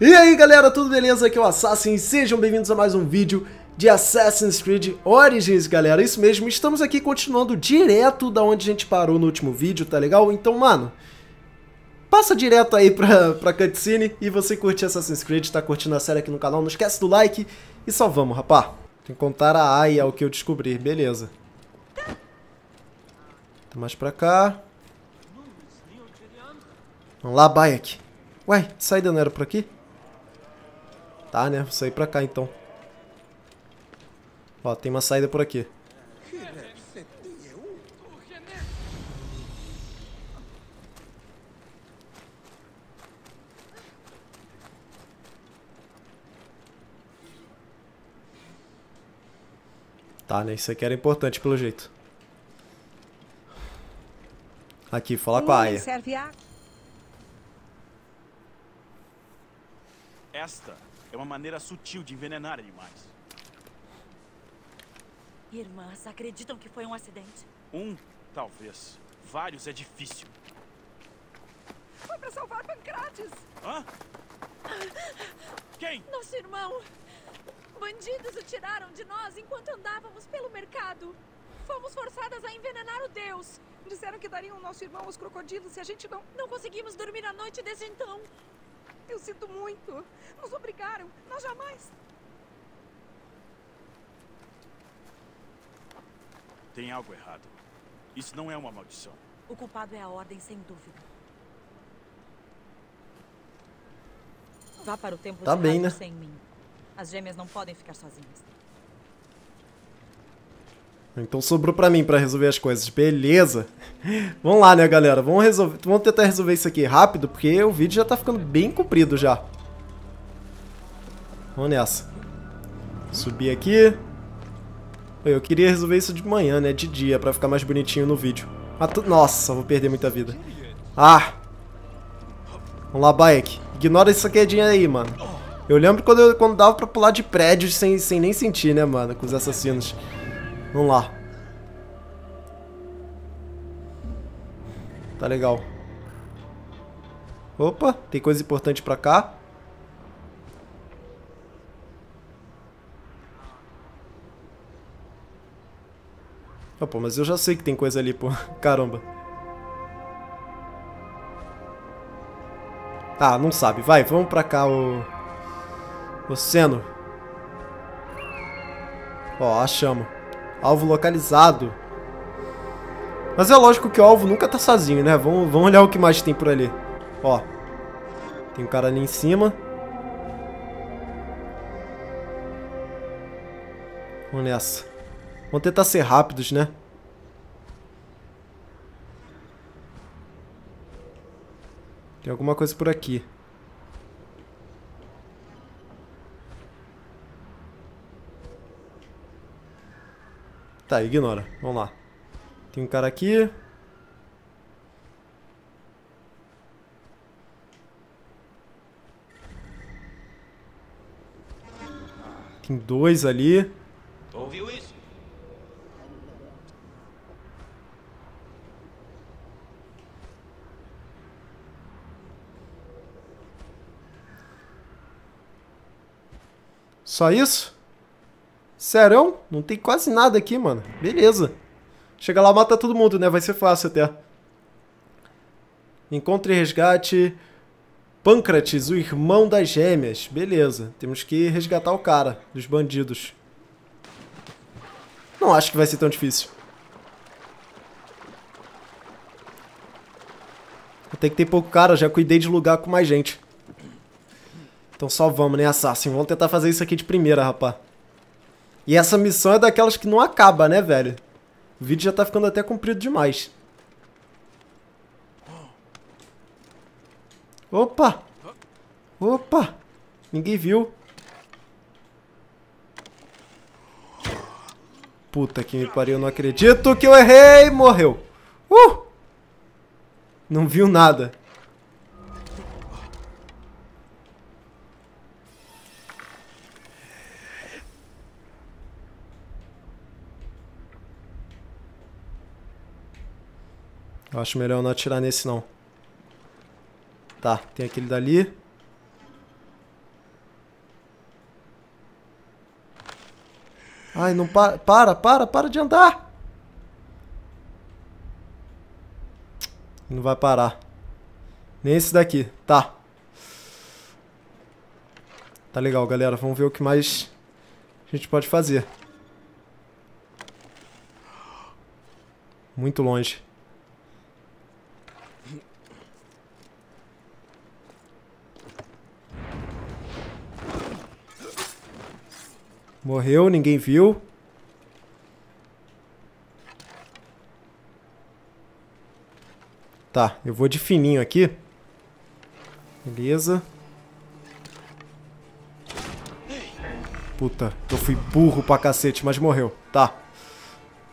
E aí galera, tudo beleza? Aqui é o Assassin, sejam bem-vindos a mais um vídeo de Assassin's Creed Origins, galera. Isso mesmo, estamos aqui continuando direto da onde a gente parou no último vídeo, tá legal? Então, mano, passa direto aí pra cutscene e você curte Assassin's Creed, tá curtindo a série aqui no canal, não esquece do like e só vamos, rapá. Tem que contar a Aya o que eu descobrir, beleza. Tá mais pra cá. Vamos lá, Bayek. Ué, saída não era por aqui? Tá, né? Vou sair pra cá então. Ó, tem uma saída por aqui. Tá, né? Isso aqui era importante, pelo jeito. Aqui, falar com a Aya. Esta é uma maneira sutil de envenenar animais. Irmãs, acreditam que foi um acidente? Talvez. Vários é difícil. Foi pra salvar Pancratis. Hã? Quem? Nosso irmão. Bandidos o tiraram de nós enquanto andávamos pelo mercado. Fomos forçadas a envenenar o deus. Disseram que dariam nosso irmão aos crocodilos se a gente não conseguimos dormir a noite desde então. Eu sinto muito. Nos obrigaram. Nós jamais... Tem algo errado. Isso não é uma maldição. O culpado é a Ordem, sem dúvida. Vá para o templo tá de bem, né? Sem mim. As gêmeas não podem ficar sozinhas. Então sobrou pra mim pra resolver as coisas. Beleza. Vamos lá, né, galera? Vamos tentar resolver isso aqui rápido, porque o vídeo já tá ficando bem comprido já. Vamos nessa. Subir aqui. Eu queria resolver isso de manhã, né? De dia, pra ficar mais bonitinho no vídeo. Mas nossa, vou perder muita vida. Ah! Vamos lá, Bayek. Ignora essa quedinha aí, mano. Eu lembro quando dava pra pular de prédios sem nem sentir, né, mano? Com os assassinos. Vamos lá. Tá legal. Opa, tem coisa importante pra cá. Opa, mas eu já sei que tem coisa ali, pô. Caramba. Ah, não sabe. Vai, vamos pra cá, o Seno. Ó, achamos. Alvo localizado. Mas é lógico que o alvo nunca tá sozinho, né? Vamos olhar o que mais tem por ali. Ó. Tem um cara ali em cima. Vamos nessa. Vamos tentar ser rápidos, né? Tem alguma coisa por aqui. Tá, ignora. Vamos lá. Tem um cara aqui. Tem dois ali. Ouviu isso? Só isso? Sério? Não tem quase nada aqui, mano. Beleza. Chega lá, mata todo mundo, né? Vai ser fácil até. Encontre e resgate Pancratis, o irmão das gêmeas. Beleza. Temos que resgatar o cara dos bandidos. Não acho que vai ser tão difícil. Até que tem pouco cara. Já cuidei de lugar com mais gente. Então só vamos, né, Assassin? Vamos tentar fazer isso aqui de primeira, rapá. E essa missão é daquelas que não acaba, né, velho? O vídeo já tá ficando até comprido demais. Opa! Opa! Ninguém viu. Puta que me pariu, não acredito que eu errei! Morreu! Não viu nada. Eu acho melhor eu não atirar nesse, não. Tá, tem aquele dali. Ai, não para. Para de andar. Não vai parar. Nem esse daqui. Tá. Tá legal, galera. Vamos ver o que mais a gente pode fazer. Muito longe. Morreu, ninguém viu. Tá, eu vou de fininho aqui. Beleza. Puta, eu fui burro pra cacete, mas morreu. Tá.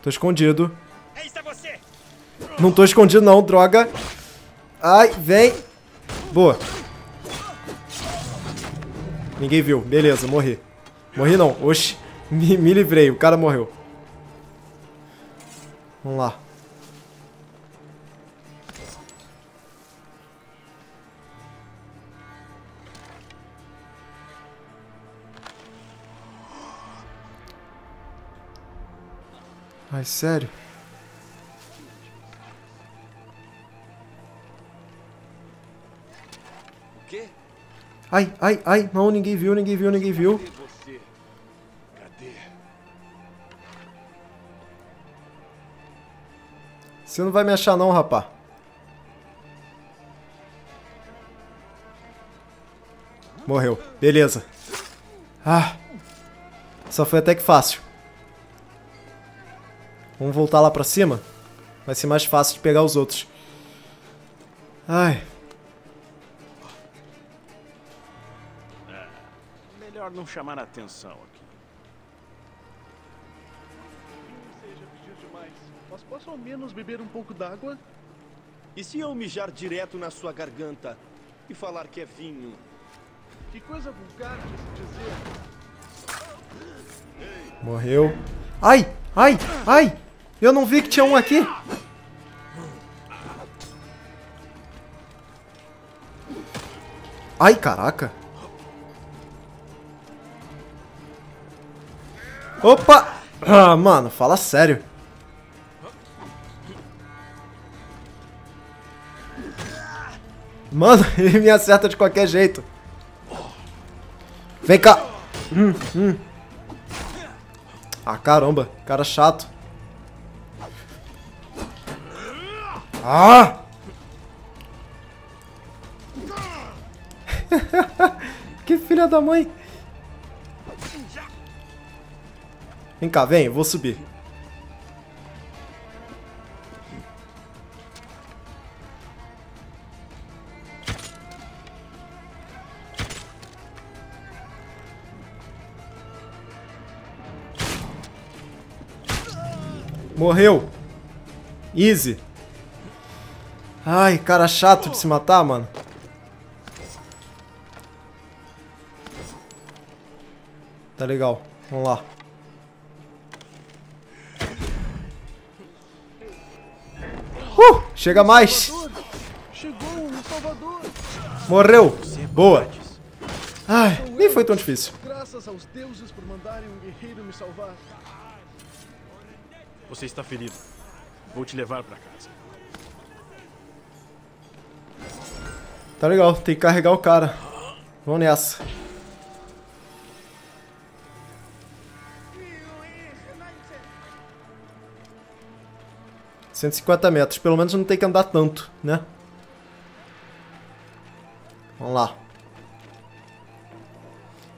Tô escondido. Não tô escondido não, droga. Ai, vem. Boa. Ninguém viu. Beleza, morri. Morri não, oxe, me livrei, o cara morreu. Vamos lá. Ai, sério? O quê? Ai, ai, ai, não, ninguém viu. Você não vai me achar não, rapá. Morreu. Beleza. Ah. Só foi até que fácil. Vamos voltar lá pra cima? Vai ser mais fácil de pegar os outros. Ai. Melhor não chamar a atenção aqui. Mas posso ao menos beber um pouco d'água? E se eu mijar direto na sua garganta e falar que é vinho? Que coisa vulgar de se dizer. Morreu. Ai, ai, ai! Eu não vi que tinha um aqui. Ai, caraca. Opa! Ah, mano, fala sério. Mano, ele me acerta de qualquer jeito. Vem cá. Ah, caramba. Cara chato. Ah! Que filha da mãe. Vem cá, vem. Eu vou subir. Morreu. Easy. Ai, cara chato de se matar, mano. Tá legal. Vamos lá. Chega mais. Chegou o Salvador. Morreu. Boa. Ai, nem foi tão difícil. Graças aos deuses por mandarem um guerreiro me salvar. Você está ferido. Vou te levar pra casa. Tá legal, tem que carregar o cara. Vamos nessa. R$150. Pelo menos não tem que andar tanto, né? Vamos lá.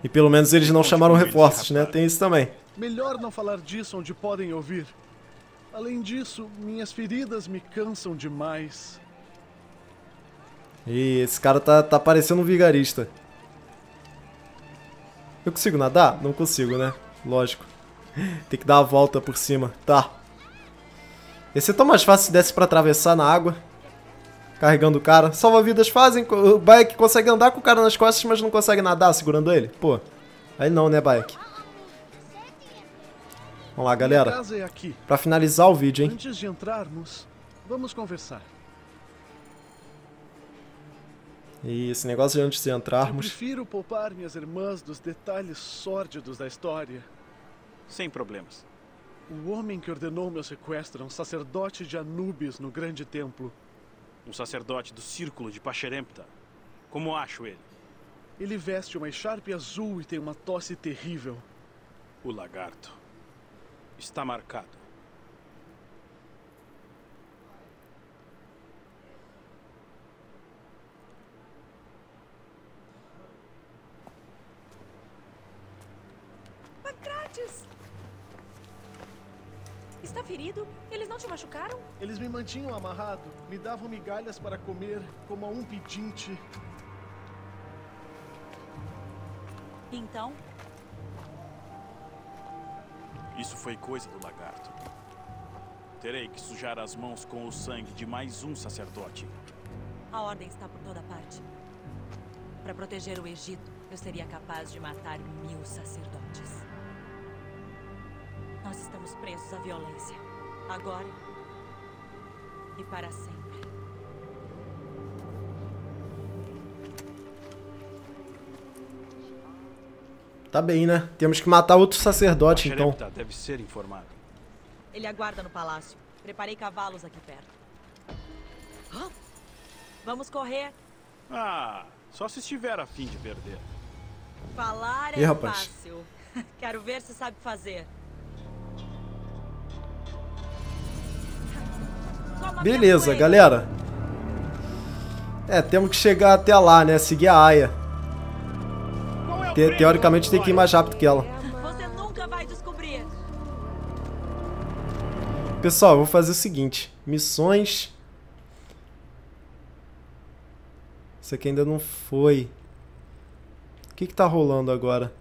E pelo menos eles não chamaram reforços, né? Tem isso também. Melhor não falar disso onde podem ouvir. Além disso, minhas feridas me cansam demais. Ih, esse cara tá parecendo um vigarista. Eu consigo nadar? Não consigo, né? Lógico. Tem que dar a volta por cima. Tá. Ia ser tão mais fácil se desse pra atravessar na água. Carregando o cara. Salva-vidas fazem. O Bayek consegue andar com o cara nas costas, mas não consegue nadar segurando ele. Pô. Aí não, né, Bayek? Vamos lá, galera. Pra finalizar o vídeo, hein? Antes de entrarmos, vamos conversar. E esse negócio de antes de entrarmos... Eu prefiro poupar minhas irmãs dos detalhes sórdidos da história. Sem problemas. O homem que ordenou meu sequestro é um sacerdote de Anubis no grande templo. Um sacerdote do círculo de Pasherempta. Como acho ele? Ele veste uma echarpe azul e tem uma tosse terrível. O lagarto. Está marcado. Pancratis! Está ferido? Eles não te machucaram? Eles me mantinham amarrado. Me davam migalhas para comer, como a um pedinte. Então? Isso foi coisa do lagarto. Terei que sujar as mãos com o sangue de mais um sacerdote. A ordem está por toda parte. Para proteger o Egito, eu seria capaz de matar 1000 sacerdotes. Nós estamos presos à violência. Agora e para sempre. Tá bem, né? Temos que matar outro sacerdote, então. Deve ser informado. Ele aguarda no palácio. Preparei cavalos aqui perto. Hã? Vamos correr. Ah, só se estiver a fim de perder. Falar é fácil. Quero ver se sabe fazer. Beleza, galera. É, temos que chegar até lá, né? Seguir a Aya. Teoricamente tem que ir mais rápido que ela. Você nunca vai descobrir. Pessoal, eu vou fazer o seguinte. Missões. Isso aqui ainda não foi. O que que tá rolando agora?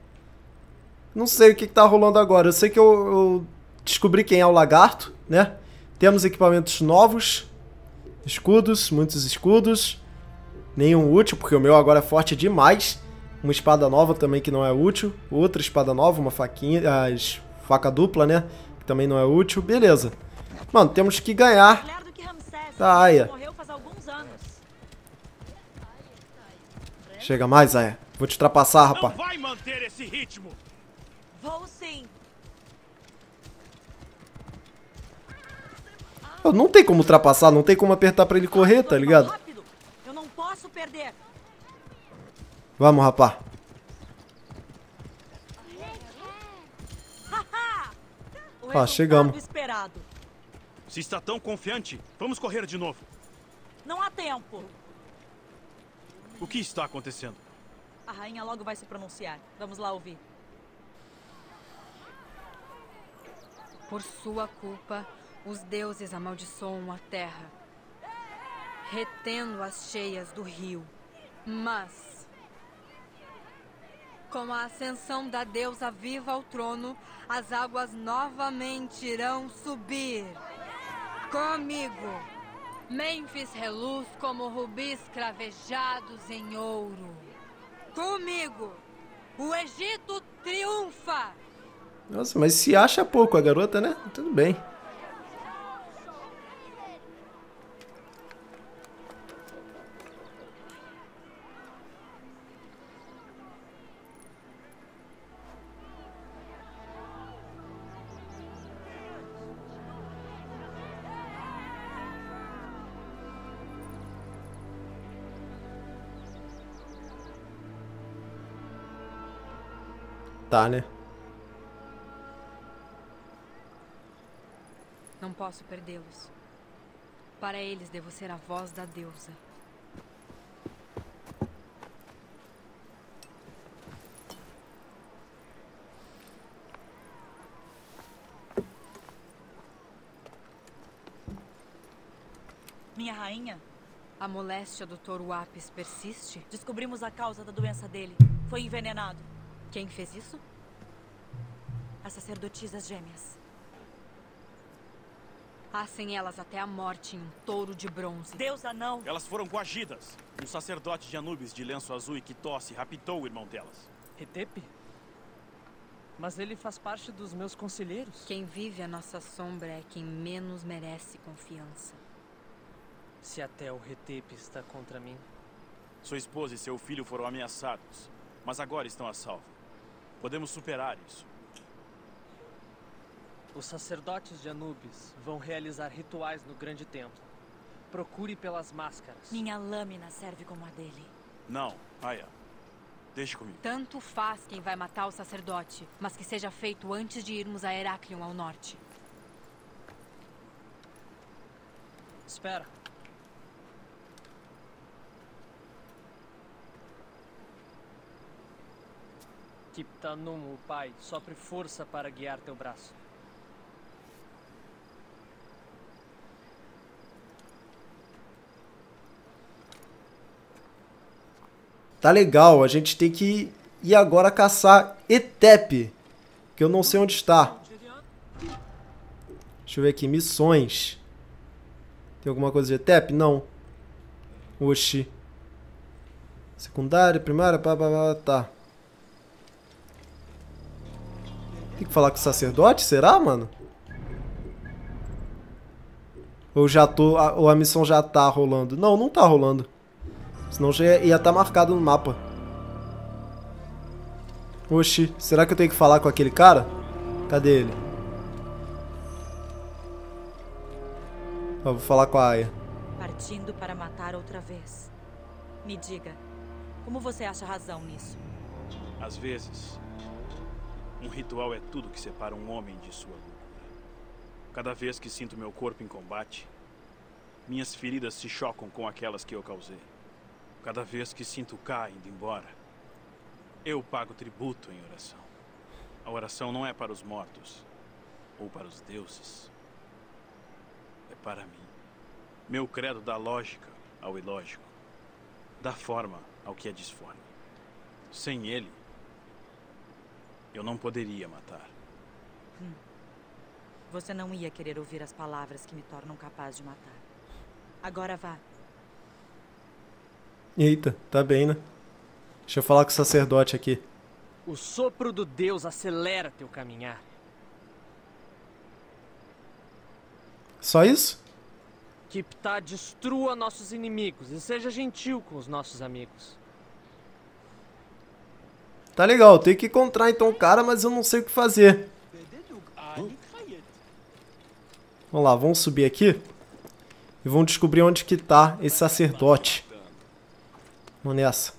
Não sei o que que tá rolando agora. Eu sei que eu descobri quem é o lagarto, né? Temos equipamentos novos. Escudos, muitos escudos. Nenhum útil, porque o meu agora é forte demais. Uma espada nova também que não é útil. Outra espada nova, uma faquinha... As faca dupla, né? Que também não é útil. Beleza. Mano, temos que ganhar. Tá, Aya. Chega mais, Aya. Vou te ultrapassar, rapaz. Não vai manter esse ritmo. Vou sim. Não tem como ultrapassar. Não tem como apertar pra ele correr, tá ligado? Eu não posso perder. Vamos, rapá. Ó, chegamos. Se está tão confiante, vamos correr de novo. Não há tempo. O que está acontecendo? A rainha logo vai se pronunciar. Vamos lá ouvir. Por sua culpa, os deuses amaldiçoam a terra, retendo as cheias do rio. Mas... com a ascensão da deusa viva ao trono, as águas novamente irão subir. Comigo, Memphis reluz como rubis cravejados em ouro. Comigo, o Egito triunfa. Nossa, mas se acha pouco a garota, né? Tudo bem. Tá, né? Não posso perdê-los. Para eles devo ser a voz da deusa. Minha rainha, a moléstia do touro Apis persiste? Descobrimos a causa da doença dele. Foi envenenado. Quem fez isso? As sacerdotisas gêmeas. Assem elas até a morte em um touro de bronze. Deusa, não! Elas foram coagidas. Um sacerdote de Anubis de lenço azul e que tosse raptou o irmão delas. Retep? Mas ele faz parte dos meus conselheiros. Quem vive a nossa sombra é quem menos merece confiança. Se até o Retep está contra mim, Sua esposa e seu filho foram ameaçados, mas agora estão a salvo. Podemos superar isso. Os sacerdotes de Anubis vão realizar rituais no grande templo. Procure pelas máscaras. Minha lâmina serve como a dele. Não, Aya. Deixe comigo. Tanto faz quem vai matar o sacerdote, mas que seja feito antes de irmos a Heráclion ao norte. Espera. Que Ptah-nomu, o pai, sopre força para guiar teu braço. Tá legal, a gente tem que ir agora caçar Etep, que eu não sei onde está. Deixa eu ver aqui, missões. Tem alguma coisa de Etep? Não. Oxi. Secundária, primária, pá, pá, pá, tá. Tem que falar com o sacerdote? Será, mano? Ou já tô... Ou a missão já tá rolando? Não, não tá rolando. Senão já ia estar marcado no mapa. Oxi, será que eu tenho que falar com aquele cara? Cadê ele? Ó, vou falar com a Aya. Partindo para matar outra vez. Me diga, como você acha razão nisso? Às vezes... um ritual é tudo que separa um homem de sua luta. Cada vez que sinto meu corpo em combate, minhas feridas se chocam com aquelas que eu causei. Cada vez que sinto Ká indo embora, eu pago tributo em oração. A oração não é para os mortos ou para os deuses. É para mim. Meu credo dá lógica ao ilógico. Dá forma ao que é disforme. Sem ele, eu não poderia matar. Você não ia querer ouvir as palavras que me tornam capaz de matar. Agora vá. Eita, tá bem, né? Deixa eu falar com o sacerdote aqui. O sopro do Deus acelera teu caminhar. Só isso? Que Ptah destrua nossos inimigos e seja gentil com os nossos amigos. Tá legal, tem que encontrar então o cara, mas eu não sei o que fazer. Vamos lá, vamos subir aqui e vamos descobrir onde que tá esse sacerdote. Vamos nessa.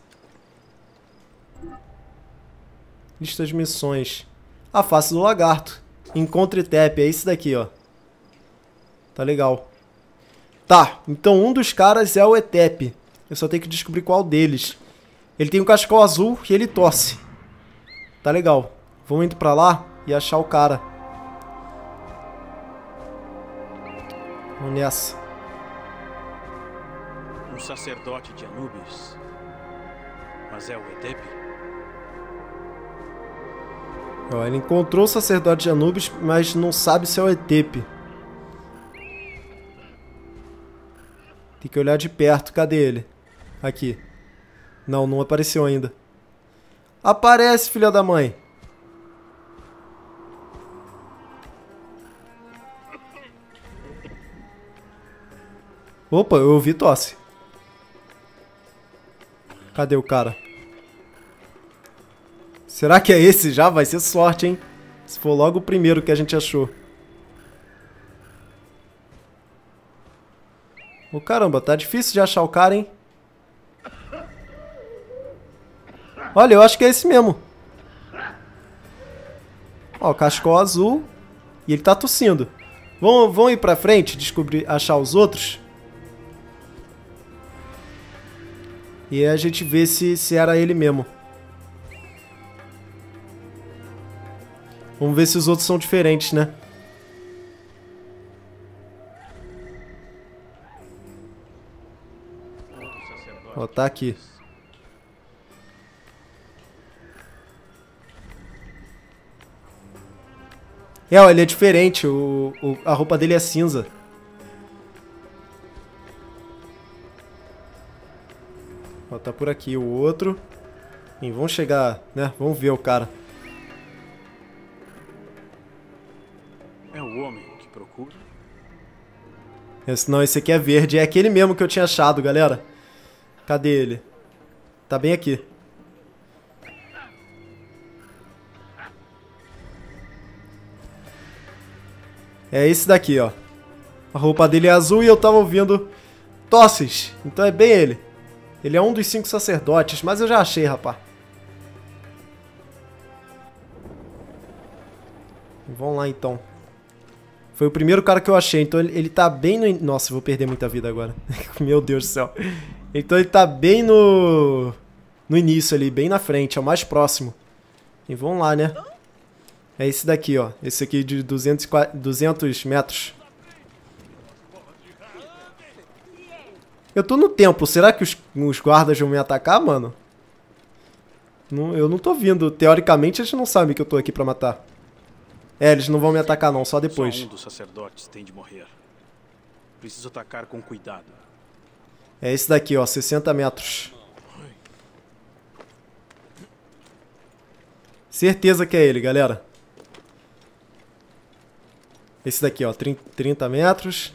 Lista de missões. A face do lagarto. Encontre Etep, é esse daqui, ó. Tá legal. Tá, então um dos caras é o Etep. Eu só tenho que descobrir qual deles. Ele tem um cachecol azul e ele tosse. Tá legal. Vamos indo pra lá e achar o cara. Vamos nessa. Um sacerdote de Anubis. Mas é o Etep? Ó, ele encontrou o sacerdote de Anubis, mas não sabe se é o Etep. Tem que olhar de perto. Cadê ele? Aqui. Não, não apareceu ainda. Aparece, filha da mãe. Opa, eu ouvi tosse. Cadê o cara? Será que é esse já? Vai ser sorte, hein? Se for logo o primeiro que a gente achou. Ô, caramba, tá difícil de achar o cara, hein? Olha, eu acho que é esse mesmo. Ó, o cachecol azul. E ele tá tossindo. Vão ir pra frente, descobrir, achar os outros. E aí a gente vê se era ele mesmo. Vamos ver se os outros são diferentes, né? Ó, tá aqui. É, ó, ele é diferente, a roupa dele é cinza. Ó, tá por aqui o outro. E vamos chegar, né? Vamos ver o cara. É o homem que procura? Esse não, esse aqui é verde. É aquele mesmo que eu tinha achado, galera. Cadê ele? Tá bem aqui. É esse daqui, ó. A roupa dele é azul e eu tava ouvindo tosses. Então é bem ele. Ele é um dos 5 sacerdotes, mas eu já achei, rapaz. Vamos lá, então. Foi o primeiro cara que eu achei, então ele tá bem no... Nossa, eu vou perder muita vida agora. Meu Deus do céu. Então ele tá bem no início ali, bem na frente, é o mais próximo. E vamos lá, né? É esse daqui, ó. Esse aqui de 200 metros. Eu tô no templo. Será que os guardas vão me atacar, mano? Não, eu não tô vindo. Teoricamente, eles não sabem que eu tô aqui pra matar. É, eles não vão me atacar não, só depois. Só um dos sacerdotes tem de morrer. Preciso atacar com cuidado. É esse daqui, ó, 60 metros. Certeza que é ele, galera. Esse daqui, ó, 30 metros.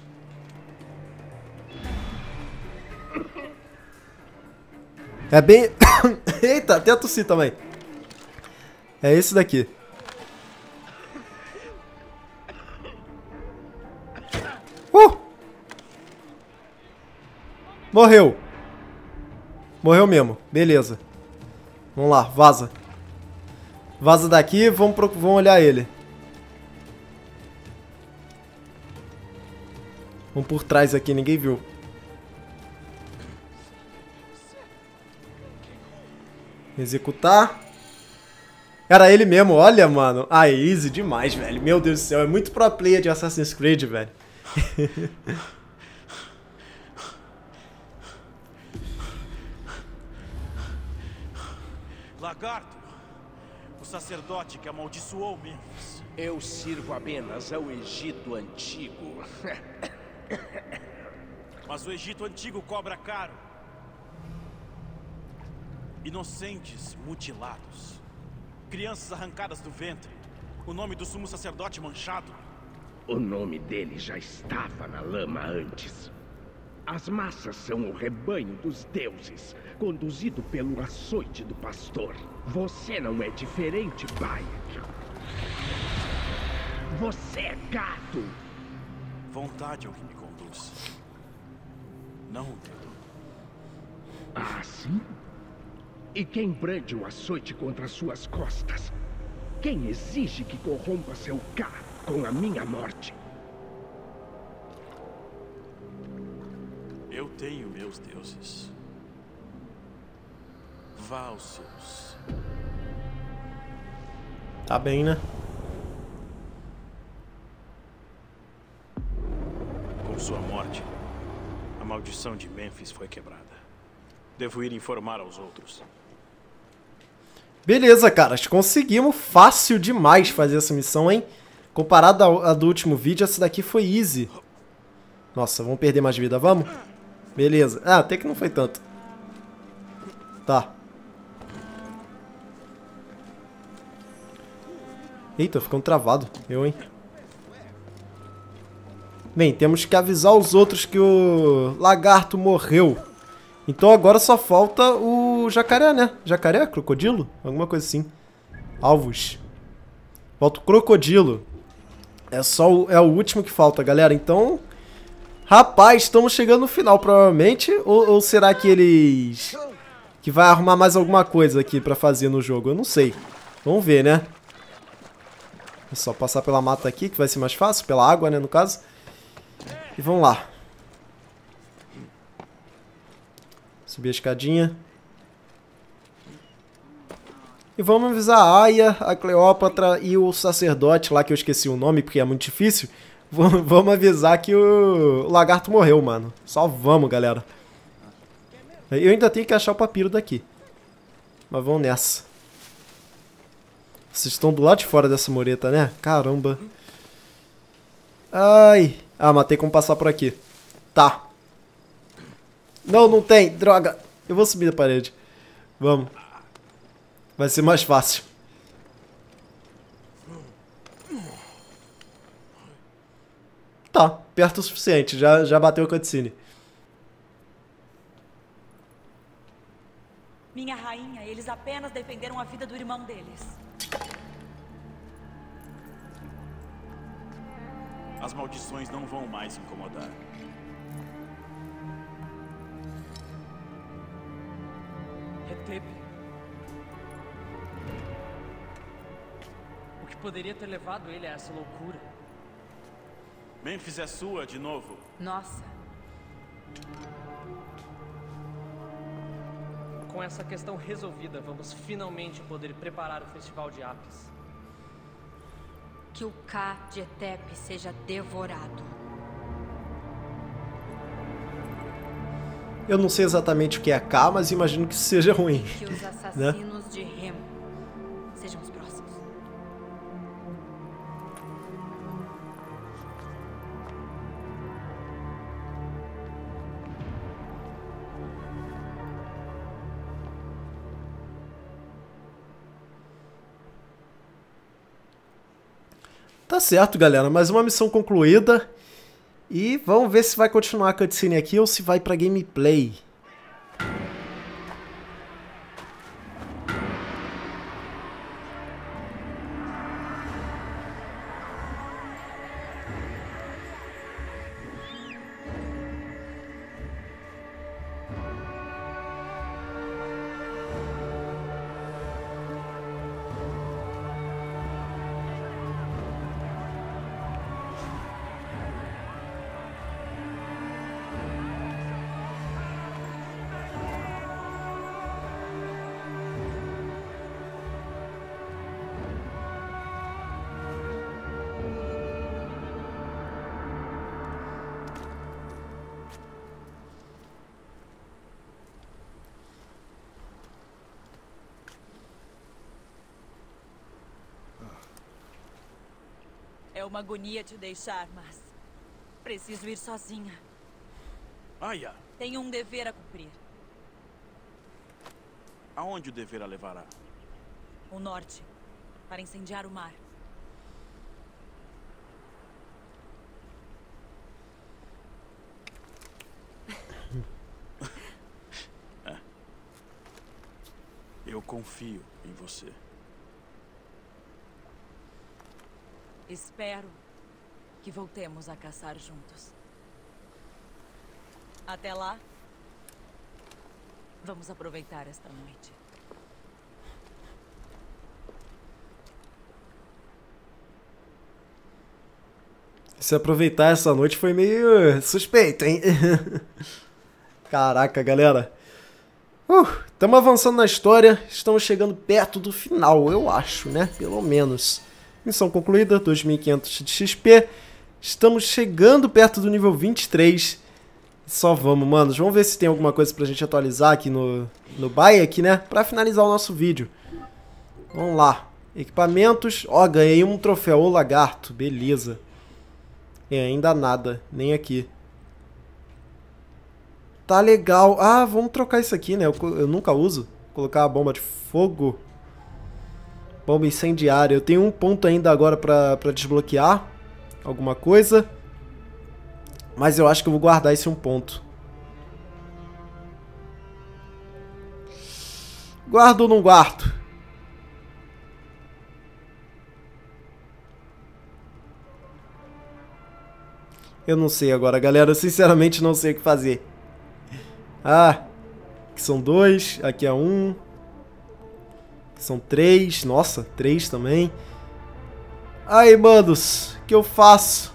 É bem... Eita, até tossi também. É esse daqui. Morreu. Morreu mesmo. Beleza. Vamos lá, vaza. Vaza daqui, vamos olhar ele. Vamos por trás aqui, ninguém viu. Executar. Era ele mesmo, olha, mano. Ah, é easy demais, velho. Meu Deus do céu, é muito pro player de Assassin's Creed, velho. Lagarto, o sacerdote que amaldiçoou Memphis. Eu sirvo apenas ao Egito Antigo. Mas o Egito Antigo cobra caro. Inocentes mutilados. Crianças arrancadas do ventre. O nome do sumo sacerdote manchado. O nome dele já estava na lama antes. As massas são o rebanho dos deuses, conduzido pelo açoite do pastor. Você não é diferente, Bayek. Você é gato. Vontade é o que me conduz. Não o dedo. Ah, sim? E quem brande o açoite contra suas costas? Quem exige que corrompa seu Ká com a minha morte? Eu tenho meus deuses. Vá aos seus. Tá bem, né? Com sua morte, a maldição de Memphis foi quebrada. Devo ir informar aos outros. Beleza, caras. Conseguimos fácil demais fazer essa missão, hein? Comparado à do último vídeo, essa daqui foi easy. Nossa, vamos perder mais vida, vamos? Beleza. Ah, até que não foi tanto. Tá. Eita, ficando travado. Eu, hein? Bem, temos que avisar os outros que o lagarto morreu. Então agora só falta o jacaré, né? Jacaré? Crocodilo? Alguma coisa assim. Alvos. Falta o crocodilo. É o último que falta, galera. Então... Rapaz, estamos chegando no final, provavelmente. Ou será que eles... Que vai arrumar mais alguma coisa aqui pra fazer no jogo? Eu não sei. Vamos ver, né? É só passar pela mata aqui, que vai ser mais fácil. Pela água, né, no caso. E vamos lá. Subir a escadinha. E vamos avisar a Aya, a Cleópatra e o sacerdote lá, que eu esqueci o nome, porque é muito difícil. Vamos avisar que o lagarto morreu, mano. Só vamos, galera. Eu ainda tenho que achar o papiro daqui. Mas vamos nessa. Vocês estão do lado de fora dessa mureta, né? Caramba. Ai. Ah, mas tem como passar por aqui. Tá. Não, não tem. Droga. Eu vou subir a parede. Vamos. Vai ser mais fácil. Tá, perto o suficiente, já bateu a cutscene. Minha rainha, eles apenas defenderam a vida do irmão deles. As maldições não vão mais incomodar. Retep. O que poderia ter levado ele a essa loucura? Memphis é sua de novo. Nossa. Com essa questão resolvida, vamos finalmente poder preparar o Festival de Apis. Que o Ká de Etep seja devorado. Eu não sei exatamente o que é Ká, mas imagino que seja ruim. Que os assassinos né? de Remo sejam os próximos. Tá certo, galera. Mais uma missão concluída. E vamos ver se vai continuar a cutscene aqui ou se vai pra gameplay. É uma agonia te deixar, mas preciso ir sozinha. Aya! Tenho um dever a cumprir. Aonde o dever a levará? O norte, para incendiar o mar. Eu confio em você. Espero que voltemos a caçar juntos. Até lá, vamos aproveitar esta noite. Se aproveitar essa noite foi meio suspeito, hein? Caraca, galera. Estamos avançando na história. Estamos chegando perto do final, eu acho, né? Pelo menos. Missão concluída, 2500 de XP. Estamos chegando perto do nível 23. Só vamos, manos. Vamos ver se tem alguma coisa pra gente atualizar aqui no Bayek, né? Pra finalizar o nosso vídeo. Vamos lá. Equipamentos. Ó, ganhei um troféu. O lagarto. Beleza. E ainda nada. Nem aqui. Tá legal. Ah, vamos trocar isso aqui, né? Eu nunca uso. Vou colocar a bomba de fogo. Bomba incendiária. Eu tenho um ponto ainda agora pra desbloquear alguma coisa. Mas eu acho que eu vou guardar esse um ponto. Guardo ou não guardo? Eu não sei agora, galera. Eu sinceramente não sei o que fazer. Ah, aqui são dois. Aqui é um. São três. Nossa, três também. Aí, manos, o que eu faço?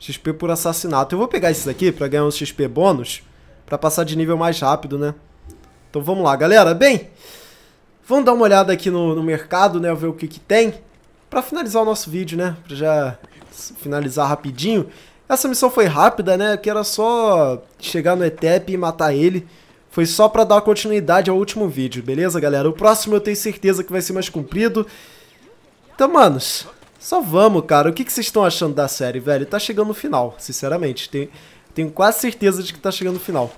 XP por assassinato. Eu vou pegar esses aqui pra ganhar uns XP bônus. Pra passar de nível mais rápido, né? Então vamos lá, galera. Bem, vamos dar uma olhada aqui no mercado, né? Ver o que tem. Pra finalizar o nosso vídeo, né? Pra já finalizar rapidinho. Essa missão foi rápida, né? Que era só chegar no Etep e matar ele. Foi só pra dar continuidade ao último vídeo, beleza, galera? O próximo eu tenho certeza que vai ser mais comprido. Então, manos, só vamos, cara. O que vocês estão achando da série, velho? Tá chegando no final, sinceramente. Tenho quase certeza de que tá chegando no final.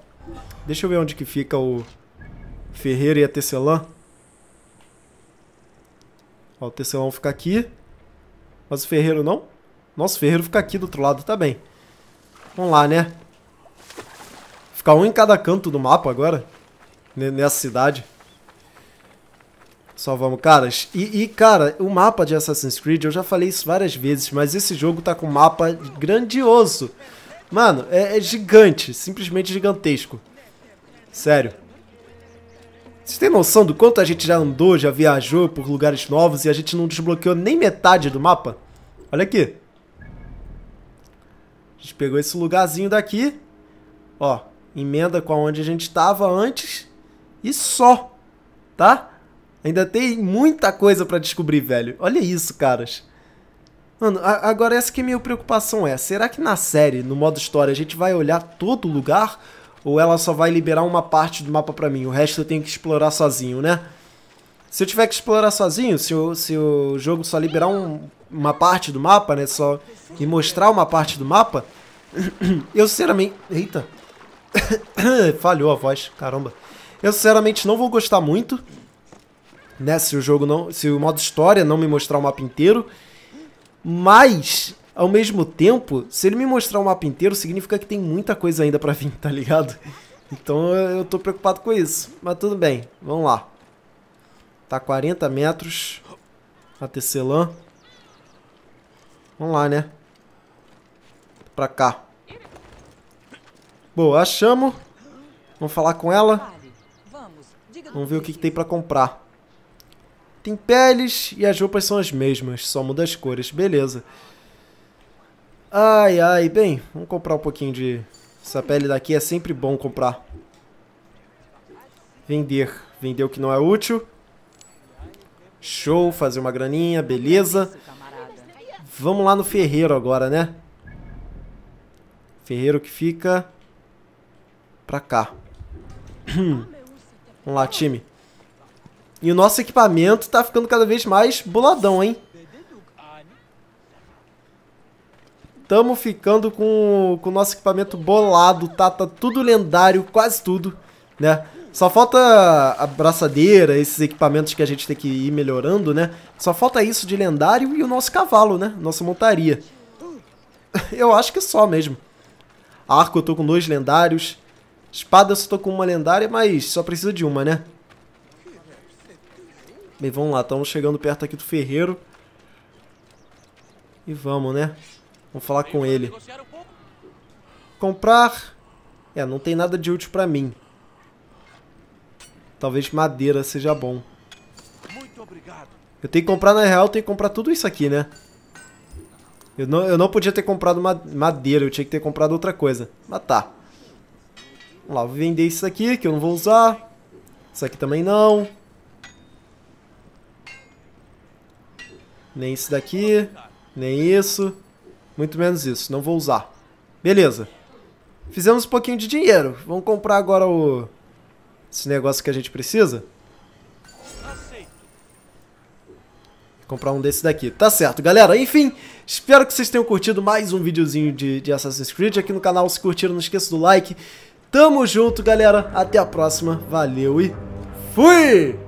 Deixa eu ver onde que fica o Ferreiro e a Tecelã. Ó, o Tecelão fica aqui. Mas o Ferreiro não? Nossa, o Ferreiro fica aqui do outro lado, tá bem. Vamos lá, né? Ficar um em cada canto do mapa agora. Nessa cidade. Só vamos, caras. Cara, o mapa de Assassin's Creed, eu já falei isso várias vezes, mas esse jogo tá com um mapa grandioso. Mano, é gigante. Simplesmente gigantesco. Sério. Vocês têm noção do quanto a gente já andou, já viajou por lugares novos e a gente não desbloqueou nem metade do mapa? Olha aqui. A gente pegou esse lugarzinho daqui. Ó, emenda com onde a gente estava antes. E só, tá? Ainda tem muita coisa pra descobrir, velho. Olha isso, caras. Mano, agora essa que é a minha preocupação é, será que na série, no modo história, a gente vai olhar todo lugar? Ou ela só vai liberar uma parte do mapa pra mim? O resto eu tenho que explorar sozinho, né? Se eu tiver que explorar sozinho, se o jogo só liberar uma parte do mapa, né? Só e mostrar uma parte do mapa, eu sinceramente... Eita! Falhou a voz, caramba. Eu sinceramente não vou gostar muito, né? Se o modo história não me mostrar o mapa inteiro. Mas... ao mesmo tempo, se ele me mostrar o mapa inteiro, significa que tem muita coisa ainda pra vir, tá ligado? Então eu tô preocupado com isso. Mas tudo bem, vamos lá. Tá 40 metros na tecelã. Vamos lá, né? Pra cá. Boa, achamos. Vamos falar com ela. Vamos ver o que tem pra comprar. Tem peles e as roupas são as mesmas, só muda as cores. Beleza. Ai, ai, bem, vamos comprar um pouquinho de... Essa pele daqui é sempre bom comprar. Vender. Vender o que não é útil. Show, fazer uma graninha, beleza. Vamos lá no ferreiro agora, né? Ferreiro que fica... pra cá. Vamos lá, time. E o nosso equipamento tá ficando cada vez mais boladão, hein? Estamos ficando com o nosso equipamento bolado, tá? Tá tudo lendário, quase tudo, né? Só falta a braçadeira, esses equipamentos que a gente tem que ir melhorando, né? Só falta isso de lendário e o nosso cavalo, né? Nossa montaria. Eu acho que só mesmo. Arco eu tô com 2 lendários. Espada eu só tô com 1 lendária, mas só preciso de 1, né? Bem, vamos lá. Estamos chegando perto aqui do ferreiro. E vamos, né? Vamos falar com ele. Comprar. É, não tem nada de útil pra mim. Talvez madeira seja bom. Eu tenho que comprar, na real, eu tenho que comprar tudo isso aqui, né? Eu não podia ter comprado madeira, eu tinha que ter comprado outra coisa. Mas tá. Vamos lá, vou vender isso aqui, que eu não vou usar. Isso aqui também não. Nem isso daqui. Nem isso. Muito menos isso, não vou usar. Beleza. Fizemos um pouquinho de dinheiro. Vamos comprar agora esse negócio que a gente precisa. Vou comprar um desse daqui. Tá certo, galera. Enfim, espero que vocês tenham curtido mais um videozinho de Assassin's Creed aqui no canal. Se curtiram, não esqueça do like. Tamo junto, galera. Até a próxima. Valeu e fui!